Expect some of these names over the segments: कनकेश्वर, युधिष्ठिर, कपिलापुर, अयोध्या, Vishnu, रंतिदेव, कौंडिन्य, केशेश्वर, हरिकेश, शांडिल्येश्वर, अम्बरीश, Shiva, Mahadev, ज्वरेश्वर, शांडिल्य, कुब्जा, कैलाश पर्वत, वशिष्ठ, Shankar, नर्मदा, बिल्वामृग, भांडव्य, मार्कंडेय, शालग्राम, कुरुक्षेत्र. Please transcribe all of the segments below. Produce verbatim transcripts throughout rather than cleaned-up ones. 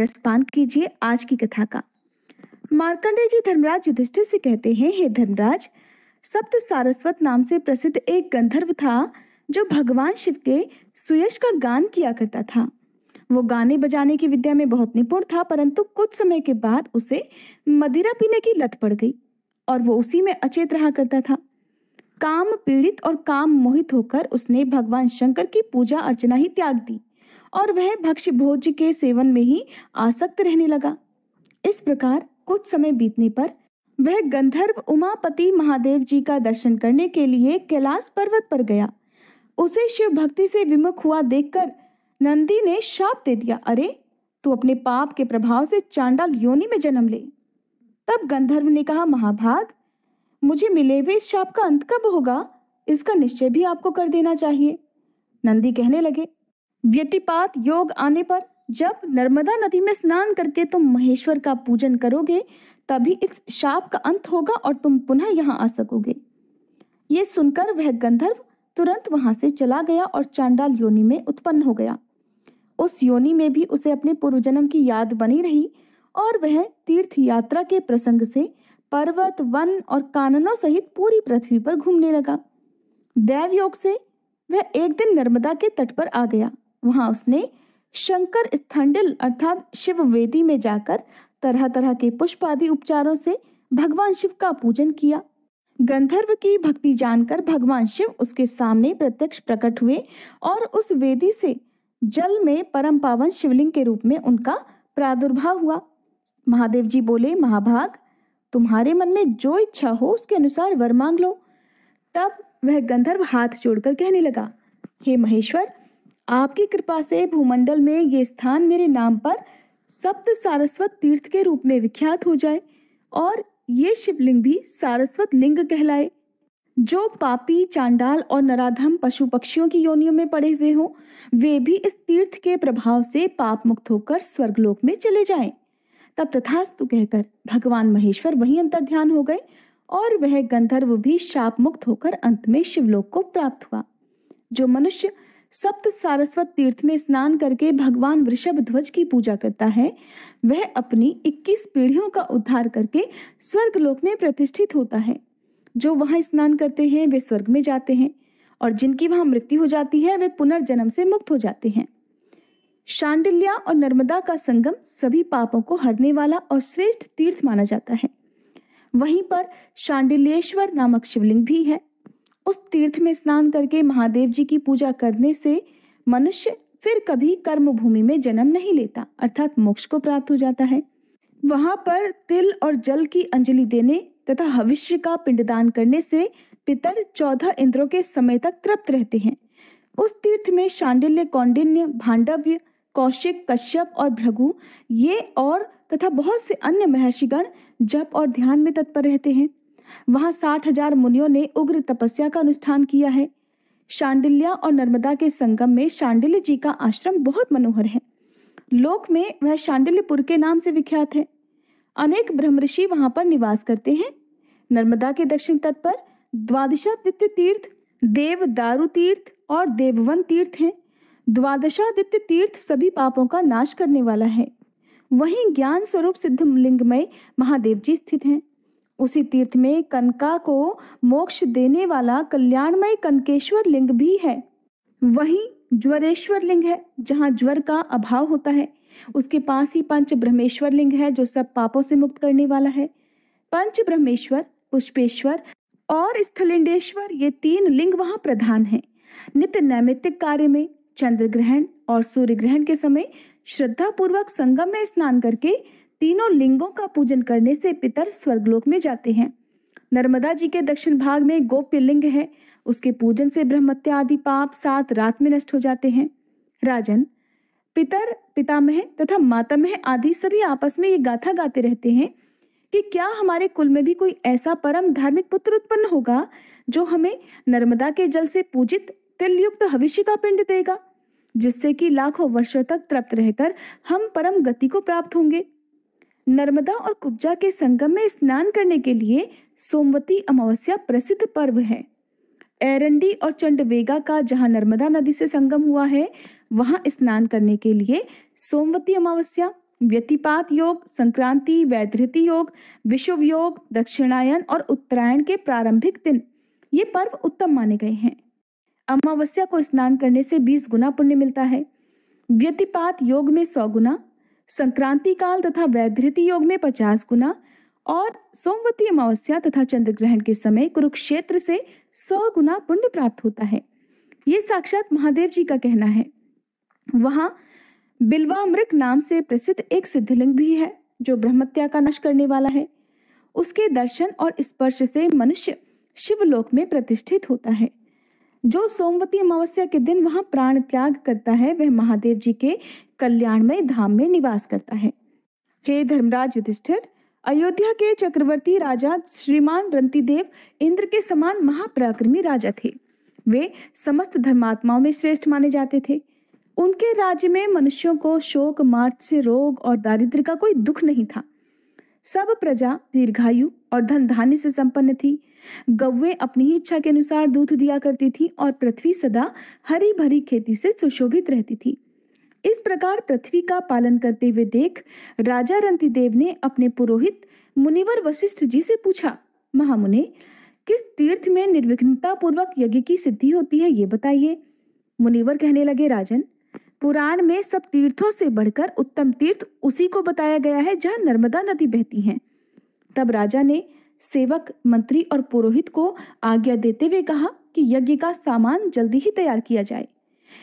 रसपान कीजिए आज की कथा का। मार्कंडेय जी धर्मराज युधिष्ठिर से कहते हैं, हे धर्मराज, सप्त सारस्वत नाम से प्रसिद्ध एक गंधर्व था जो भगवान शिव के सुयश का गान किया करता था। वो गाने बजाने की विद्या में बहुत निपुण था, परंतु कुछ समय के बाद उसे मदिरा पीने की लत पड़ गई और वो उसी में अचेत रहा करता था। काम पीड़ित और काम मोहित होकर उसने भगवान शंकर की पूजा अर्चना ही त्याग दी और वह भक्ष्य भोज के सेवन में ही आसक्त रहने लगा। इस प्रकार कुछ समय बीतने पर वह गंधर्व उमापति महादेव जी का दर्शन करने के लिए कैलाश पर्वत पर गया। उसे शिव भक्ति से विमुख हुआ देखकर नंदी ने शाप दे दिया, अरे तू अपने पाप के प्रभाव से चांडाल योनि में जन्म ले। तब गंधर्व ने कहा, महाभाग, मुझे मिले हुए इस शाप का अंत कब होगा, इसका निश्चय भी आपको कर देना चाहिए। नंदी कहने लगे, व्यतिपात योग आने पर जब नर्मदा नदी में स्नान करके तुम महेश्वर का पूजन करोगे तभी इस शाप का अंत होगा और तुम पुनः यहाँ आ सकोगे। ये सुनकर वह गंधर्व तुरंत वहां से चला गया और चांडाल योनि में उत्पन्न हो गया। उस योनि में भी उसे अपने पूर्वजन्म की याद बनी रही और वह तीर्थ यात्रा के प्रसंग से पर्वत, वन और काननों सहित पूरी पृथ्वी पर घूमने लगा। दैव योग से वह एक दिन नर्मदा के तट पर आ गया। वहां उसने शंकर स्थंडिल अर्थात शिव वेदी में जाकर तरह तरह के पुष्प आदि उपचारों से भगवान शिव का पूजन किया। गंधर्व की भक्ति जानकर भगवान शिव उसके सामने प्रत्यक्ष प्रकट हुए और उस वेदी से जल में परम पावन शिवलिंग के रूप में उनका प्रादुर्भाव हुआ। महादेव जी बोले, महाभाग, तुम्हारे मन में जो इच्छा हो उसके अनुसार वर मांग लो। तब वह गंधर्व हाथ जोड़कर कहने लगा, हे महेश्वर, आपकी कृपा से भूमंडल में ये स्थान मेरे नाम पर सप्त सारस्वत तीर्थ के रूप में विख्यात हो जाए और ये शिवलिंग भी सारस्वत लिंग कहलाए। जो पापी, चांडाल और नराधम पशु पक्षियों की योनियों में पड़े हुए हों वे भी इस तीर्थ के प्रभाव से पाप मुक्त होकर स्वर्गलोक में चले जाएं। तब तथास्तु कहकर भगवान महेश्वर वहीं अंतर्ध्यान हो गए और वह गंधर्व भी शाप मुक्त होकर अंत में शिवलोक को प्राप्त हुआ। जो मनुष्य सप्त सारस्वत तीर्थ में स्नान करके भगवान वृषभ ध्वज की पूजा करता है वह अपनी इक्कीस पीढ़ियों का उद्धार करके स्वर्गलोक में प्रतिष्ठित होता है। जो वहां स्नान करते हैं वे स्वर्ग में जाते हैं और जिनकी वहां मृत्यु हो जाती है वे पुनर्जन्म से मुक्त हो जाते हैं। शांडिल्या और नर्मदा का संगम सभी पापों को हरने वाला और श्रेष्ठ तीर्थ माना जाता है। वहीं पर शांडिल्येश्वर नामक शिवलिंग भी है। उस तीर्थ में स्नान करके महादेव जी की पूजा करने से मनुष्य फिर कभी कर्म भूमि में जन्म नहीं लेता अर्थात मोक्ष को प्राप्त हो जाता है। वहां पर तिल और जल की अंजलि देने तथा हविष्य का पिंडदान करने से पितर चौदह इंद्रों के समय तक तृप्त रहते हैं। उस तीर्थ में शांडिल्य, कौंडिन्य, भांडव्य, कौशिक, कश्यप और भृगु ये और तथा बहुत से अन्य महर्षिगण जप और ध्यान में तत्पर रहते हैं। वहां साठ हजार मुनियों ने उग्र तपस्या का अनुष्ठान किया है। शांडिल्या और नर्मदा के संगम में शांडिल्य जी का आश्रम बहुत मनोहर है। लोक में वह शांडिल्यपुर के नाम से विख्यात है। अनेक ब्रह्मऋषि वहां पर निवास करते हैं। नर्मदा के दक्षिण तट पर द्वादशादित्य तीर्थ, देव दारू तीर्थ और देववन तीर्थ हैं। द्वादशादित्य तीर्थ सभी पापों का नाश करने वाला है। वहीं ज्ञान स्वरूप सिद्ध लिंगमय महादेव जी स्थित हैं। उसी तीर्थ में कनका को मोक्ष देने वाला कल्याणमय कनकेश्वर लिंग भी है। वहीं ज्वरेश्वर लिंग है जहां ज्वर का अभाव होता है। उसके पास ही पंच ब्रह्मेश्वर लिंग है जो सब पापों से मुक्त करने वाला है। पंच ब्रह्मेश्वर, पुष्पेश्वर और स्थलिंडेश्वर ये तीन लिंग वहां प्रधान हैं। नित्य नैमित्तिक कार्य में चंद्र ग्रहण और सूर्य ग्रहण के समय श्रद्धा पूर्वक संगम में स्नान करके तीनों लिंगों का पूजन करने से पितर स्वर्गलोक में जाते हैं। नर्मदा जी के दक्षिण भाग में गोप्य लिंग है। उसके पूजन से ब्रह्मत्या आदि पाप सात रात में नष्ट हो जाते हैं। राजन, पितर, पितामह तथा मातामह आदि सभी आपस में ये गाथा गाते रहते हैं कि क्या हमारे कुल में भी कोई ऐसा परम धार्मिक पुत्र उत्पन्न होगा जो हमें नर्मदा के जल से पूजित तिलयुक्त हविष्य का पिंड देगा, जिससे कि लाखों वर्षों तक तृप्त रहकर हम परम गति को प्राप्त होंगे। नर्मदा और कुब्जा के संगम में स्नान करने के लिए सोमवती अमावस्या प्रसिद्ध पर्व है। एरंडी और चंडवेगा का जहां नर्मदा नदी से संगम हुआ है वहां स्नान करने के लिए सोमवती अमावस्या व्यतिपात योग, संक्रांति, वैधृति योग, विषुव योग, दक्षिणायन और उत्तरायण के प्रारंभिक दिन ये पर्व उत्तम माने गए हैं। अमावस्या को स्नान करने से बीस गुना पुण्य मिलता है, व्यतिपात योग में सौ गुना, संक्रांति काल तथा वैधृति योग में पचास गुना और सोमवती अमावस्या तथा चंद्रग्रहण के समय कुरुक्षेत्र से सौ गुना पुण्य प्राप्त होता है। ये साक्षात महादेव जी का कहना है। वहां बिल्वामृग नाम से प्रसिद्ध एक सिद्धलिंग भी है जो ब्रह्मत्या का नाश करने वाला है। उसके दर्शन और स्पर्श से मनुष्य शिवलोक में प्रतिष्ठित होता है। जो सोमवती अमावस्या के दिन वहां प्राण त्याग करता है वह महादेव जी के कल्याणमय धाम में निवास करता है। हे धर्मराज युधिष्ठिर, अयोध्या के चक्रवर्ती राजा श्रीमान रंतिदेव इंद्र के समान महापराक्रमी राजा थे। वे समस्त धर्मात्माओं में श्रेष्ठ माने जाते थे। उनके राज्य में मनुष्यों को शोक, मार्च से रोग और दारिद्र्य का कोई दुख नहीं था। सब प्रजा दीर्घायु और धन धान्य से संपन्न थी। गौवें अपनी ही इच्छा के अनुसार दूध दिया करती थी और पृथ्वी सदा हरी भरी खेती से सुशोभित रहती थी। इस प्रकार पृथ्वी का पालन करते हुए देख राजा रंतिदेव ने अपने पुरोहित मुनिवर वशिष्ठ जी से पूछा, महामुने, किस तीर्थ में निर्विघ्नता पूर्वक यज्ञ की सिद्धि होती है, ये बताइए। मुनिवर कहने लगे, राजन, पुराण में सब तीर्थों से बढ़कर उत्तम तीर्थ उसी को बताया गया है जहाँ नर्मदा नदी बहती है। तब राजा ने सेवक, मंत्री और पुरोहित को आज्ञा देते हुए कहा कि यज्ञ का सामान जल्दी ही तैयार किया जाए।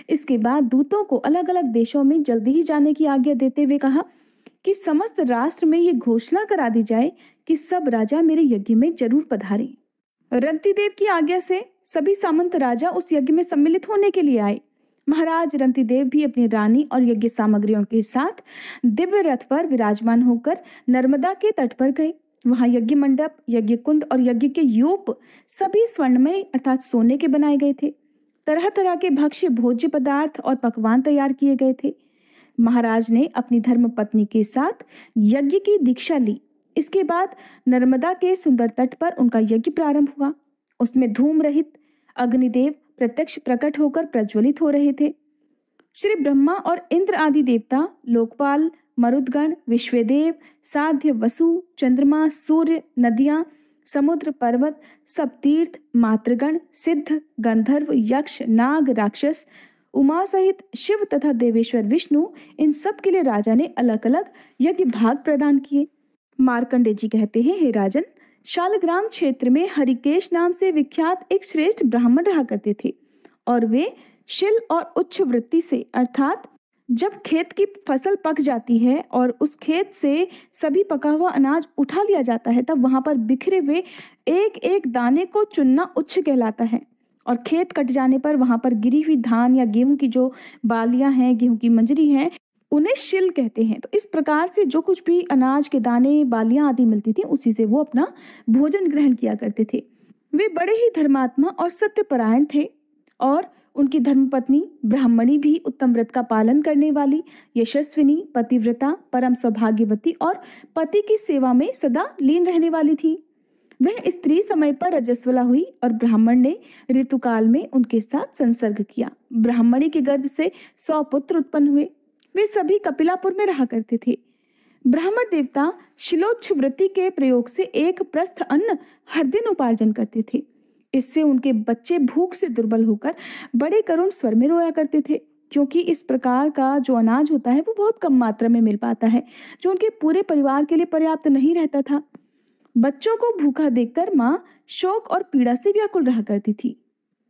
इसके बाद दूतों को अलग अलग देशों में जल्दी ही जाने की आज्ञा देते हुए कहा कि समस्त राष्ट्र में ये घोषणा करा दी जाए कि सब राजा मेरे यज्ञ में जरूर पधारें। रंतिदेव की आज्ञा से सभी सामंत राजा उस यज्ञ में सम्मिलित होने के लिए आए। महाराज रंतिदेव भी अपनी रानी और यज्ञ सामग्रियों के साथ दिव्य रथ पर विराजमान होकर नर्मदा के तट पर गए। वहां यज्ञ मंडप, यज्ञ कुंड और यज्ञ के यूप सभी स्वर्णमय अर्थात सोने के बनाए गए थे। तरह तरह के भक्ष्य, भोज्य पदार्थ और पकवान तैयार किए गए थे। महाराज ने अपनी धर्म पत्नी के साथ यज्ञ की दीक्षा ली। इसके बाद नर्मदा के सुंदर तट पर उनका यज्ञ प्रारंभ हुआ। उसमें धूम रहित अग्निदेव प्रत्यक्ष प्रकट होकर प्रज्वलित हो रहे थे। श्री ब्रह्मा और इंद्र आदि देवता, लोकपाल, मरुदगण, विश्वदेव, साध्य, वसु, चंद्रमा, सूर्य, नदियां, समुद्र, पर्वत, सब तीर्थ, मातृगण, सिद्ध, गंधर्व, यक्ष, नाग, राक्षस, उमा सहित शिव तथा देवेश्वर विष्णु, इन सब के लिए राजा ने अलग अलग यज्ञ भाग प्रदान किए। मार्कंडेय जी कहते हैं, हे राजन, शालग्राम क्षेत्र में हरिकेश नाम से विख्यात एक श्रेष्ठ ब्राह्मण रहा करते थे और वे शिल और उच्च वृत्ति से अर्थात जब खेत की फसल पक जाती है और उस खेत से सभी पका हुआ अनाज उठा लिया जाता है तब वहां पर बिखरे हुए एक एक दाने को चुनना उच्च कहलाता है। और खेत कट जाने पर वहां पर गिरी हुई धान या गेहूं की जो बालियां हैं, गेहूं की मंजरी हैं, उन्हें शिल कहते हैं। तो इस प्रकार से जो कुछ भी अनाज के दाने, बालियां आदि मिलती थी उसी से वो अपना भोजन ग्रहण किया करते थे। वे बड़े ही धर्मात्मा और सत्यपरायण थे और उनकी धर्मपत्नी ब्राह्मणी भी उत्तम व्रत का पालन करने वाली, यशस्विनी, पतिव्रता, परम सौभाग्यवती और पति की सेवा में सदा लीन रहने वाली थी। वह स्त्री समय पर रजस्वला हुई और ब्राह्मण ने ऋतुकाल में उनके साथ संसर्ग किया। ब्राह्मणी के गर्भ से सौ पुत्र उत्पन्न हुए। वे सभी कपिलापुर में रहा करते थे। ब्राह्मण देवता शिलोच्छ वृत्ति के प्रयोग से एक प्रस्थ अन्न हर दिन उपार्जन करते थे। इससे उनके बच्चे भूख से दुर्बल होकर बड़े करुण स्वर में रोया करते थे, क्योंकि इस प्रकार का जो अनाज होता है वो बहुत कम मात्रा में मिल पाता है, जो उनके पूरे परिवार के लिए पर्याप्त नहीं रहता था। बच्चों को भूखा देखकर माँ शोक और पीड़ा से व्याकुल रहा करती थी।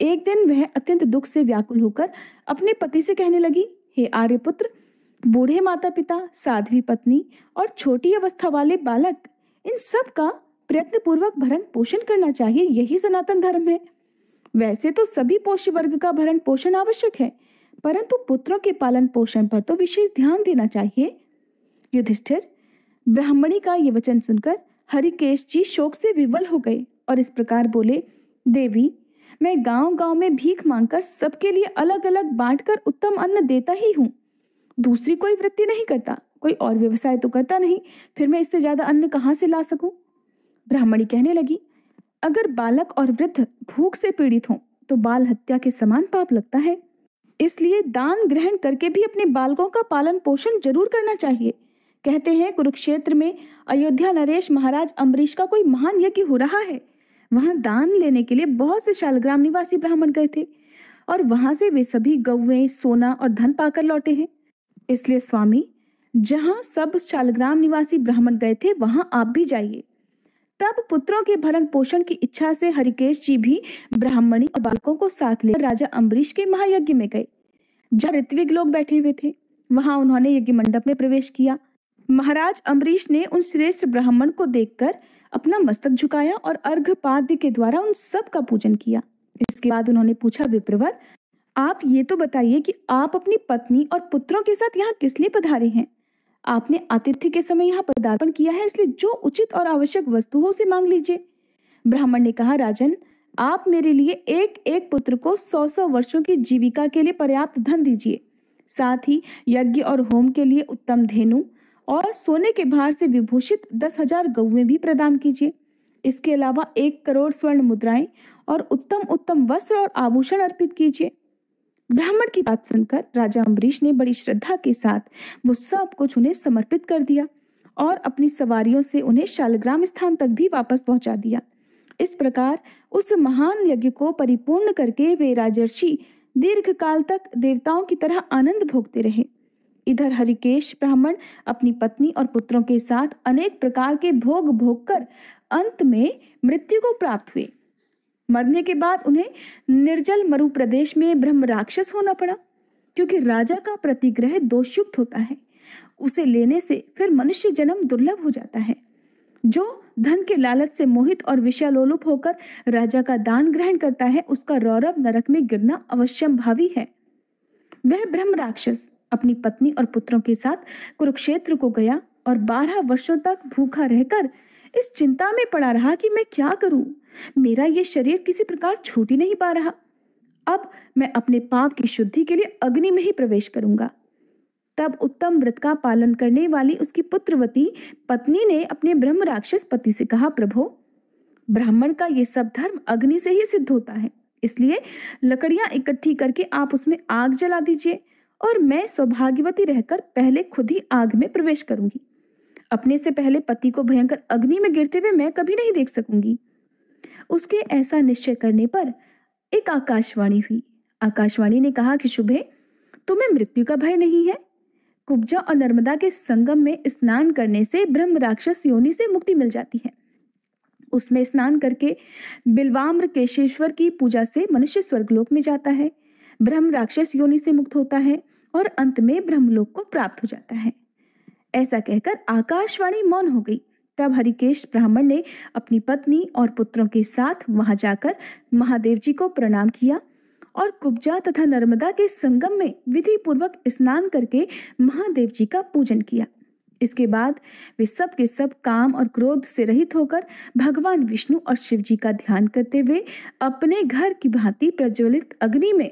एक दिन वह अत्यंत दुख से व्याकुल होकर अपने पति से कहने लगी, हे आर्यपुत्र, बूढ़े माता पिता, साध्वी पत्नी और छोटी अवस्था वाले बालक, इन सब का प्रयत्न पूर्वक भरण पोषण करना चाहिए। यही सनातन धर्म है। वैसे तो सभी पोष्य वर्ग का भरण पोषण आवश्यक है, परंतु पुत्रों के पालन पोषण पर तो विशेष ध्यान देना चाहिए। युधिष्ठिर, ब्राह्मणी का ये वचन सुनकर हरिकेश जी शोक से विवल हो गए और इस प्रकार बोले, देवी, मैं गांव गांव में भीख मांगकर सबके लिए अलग अलग बांटकर उत्तम अन्न देता ही हूँ। दूसरी कोई वृत्ति नहीं करता, कोई और व्यवसाय तो करता नहीं, फिर मैं इससे ज्यादा अन्न कहाँ से ला सकूं? ब्राह्मणी कहने लगी, अगर बालक और वृद्ध भूख से पीड़ित हों तो बाल हत्या के समान पाप लगता है। इसलिए दान ग्रहण करके भी अपने बालकों का पालन पोषण जरूर करना चाहिए। कहते हैं कुरुक्षेत्र में अयोध्या नरेश महाराज अम्बरीश का कोई महान यज्ञ हो रहा है। वहां दान लेने के लिए बहुत से शालग्राम निवासी ब्राह्मण गए थे और वहां से वे सभी गौवें, सोना और धन पाकर लौटे हैं। इसलिए स्वामी, जहां सब शालग्राम निवासी ब्राह्मण गए थे वहां आप भी जाइए। तब पुत्रों के भरण पोषण की इच्छा से हरिकेश जी भी ब्राह्मणी और बालकों को साथ लेकर राजा अम्बरीश के महायज्ञ में गए, जहां ऋत्विक लोग बैठे हुए थे। वहां उन्होंने यज्ञ मंडप में प्रवेश किया। महाराज अम्बरीश ने उन श्रेष्ठ ब्राह्मण को देखकर अपना मस्तक झुकाया और अर्घपाद्य के द्वारा उन सब का पूजन किया। इसके बाद उन्होंने पूछा, विप्रवर, आप ये तो बताइए कि आप अपनी पत्नी और पुत्रों के साथ यहाँ किस लिए पधारे हैं? आपने आतिथ्य के समय यहाँ पदार्पण किया है, इसलिए जो उचित और आवश्यक वस्तु हो उसे मांग लीजिए। ब्राह्मण ने कहा, राजन, आप मेरे लिए एक एक पुत्र को सौ सौ वर्षों की जीविका के लिए पर्याप्त धन दीजिए, साथ ही यज्ञ और होम के लिए उत्तम धेनु और सोने के भार से विभूषित दस हजार गौवें भी प्रदान कीजिए। इसके अलावा एक करोड़ स्वर्ण मुद्राएं और उत्तम उत्तम वस्त्र और आभूषण अर्पित कीजिए। ब्राह्मण की बात सुनकर राजा अम्बरीश ने बड़ी श्रद्धा के साथ वो सब कुछ उन्हें समर्पित कर दिया और अपनी सवारियों से उन्हें शालग्राम स्थान तक भी वापस पहुंचा दिया। इस प्रकार उस महान यज्ञ को परिपूर्ण करके वे राजर्षि दीर्घ काल तक देवताओं की तरह आनंद भोगते रहे। इधर हरिकेश ब्राह्मण अपनी पत्नी और पुत्रों के साथ अनेक प्रकार के भोग भोगकर अंत में मृत्यु को प्राप्त हुए। मरने के बाद उन्हें निर्जल मरु प्रदेश में ब्रह्म राक्षस होना पड़ा, क्योंकि राजा का प्रतिग्रह दोषयुक्त होता है। उसे लेने से फिर मनुष्य जन्म दुर्लभ हो जाता है। जो धन के लालच से मोहित और विषयलोलुप होकर राजा का दान ग्रहण करता है, उसका रौरव नरक में गिरना अवश्यंभावी है। वह ब्रह्म राक्षस अपनी पत्नी और पुत्रों के साथ कुरुक्षेत्र को गया और बारह वर्षों तक भूखा रहकर इस चिंता में पड़ा रहा कि मैं क्या करूं, मेरा ये शरीर किसी प्रकार छूट ही नहीं पा रहा। अब मैं अपने पाप की शुद्धि के लिए अग्नि में ही प्रवेश करूंगा। तब उत्तम व्रत का पालन करने वाली उसकी पुत्रवती पत्नी ने अपने ब्रह्म राक्षस पति से कहा, प्रभो, ब्राह्मण का ये सब धर्म अग्नि से ही सिद्ध होता है, इसलिए लकड़ियां इकट्ठी करके आप उसमें आग जला दीजिए और मैं सौभाग्यवती रहकर पहले खुद ही आग में प्रवेश करूंगी। अपने से पहले पति को भयंकर अग्नि में गिरते हुए मैं कभी नहीं देख सकूंगी। उसके ऐसा निश्चय करने पर एक आकाशवाणी हुई। आकाशवाणी ने कहा कि शुभे, तुम्हें मृत्यु का भय नहीं है। कुब्जा और नर्मदा के संगम में स्नान करने से ब्रह्म राक्षस योनि से मुक्ति मिल जाती है। उसमें स्नान करके बिल्वाम्र केशेश्वर की पूजा से मनुष्य स्वर्गलोक में जाता है, ब्रह्म राक्षस योनि से मुक्त होता है और अंत में ब्रह्मलोक को प्राप्त हो जाता है। ऐसा कहकर आकाशवाणी मौन हो गई। तब हरिकेश ब्राह्मण ने अपनी पत्नी और पुत्रों के साथ वहां जाकर महादेव जी को प्रणाम किया और कुब्जा तथा नर्मदा के संगम में विधि पूर्वक स्नान करके महादेव जी का पूजन किया। इसके बाद वे सब के सब काम और क्रोध से रहित होकर भगवान विष्णु और शिव जी का ध्यान करते हुए अपने घर की भांति प्रज्वलित अग्नि में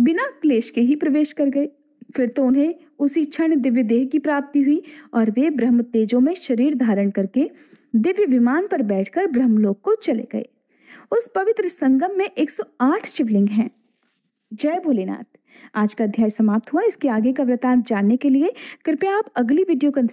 बिना क्लेश के ही प्रवेश कर गए। फिर तो उन्हें उसी क्षण दिव्य देह की प्राप्ति हुई और वे ब्रह्म तेजो में शरीर धारण करके दिव्य विमान पर बैठकर ब्रह्मलोक को चले गए। उस पवित्र संगम में एक सौ आठ शिवलिंग हैं। जय भोलेनाथ। आज का अध्याय समाप्त हुआ। इसके आगे का वृतांत जानने के लिए कृपया आप अगली वीडियो कंसल्ट